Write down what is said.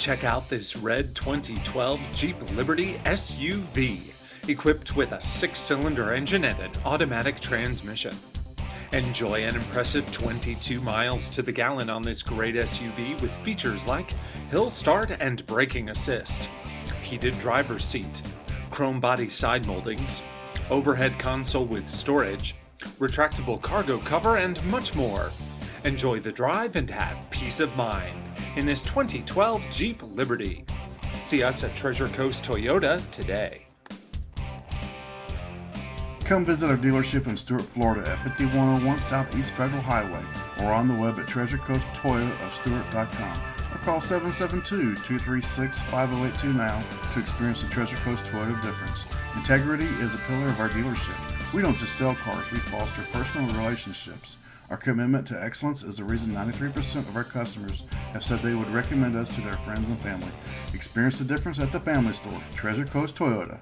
Check out this red 2012 Jeep Liberty SUV, equipped with a 6-cylinder engine and an automatic transmission. Enjoy an impressive 22 miles to the gallon on this great SUV with features like hill start and braking assist, heated driver's seat, chrome body side moldings, overhead console with storage, retractable cargo cover, and much more. Enjoy the drive and have peace of mind in this 2012 Jeep Liberty. See us at Treasure Coast Toyota today. Come visit our dealership in Stuart, Florida at 5101 Southeast Federal Highway, or on the web at TreasureCoastToyotaofStuart.com, or call 772-236-5082 now to experience the Treasure Coast Toyota difference. Integrity is a pillar of our dealership. We don't just sell cars, we foster personal relationships. Our commitment to excellence is the reason 93% of our customers have said they would recommend us to their friends and family. Experience the difference at the family store, Treasure Coast Toyota.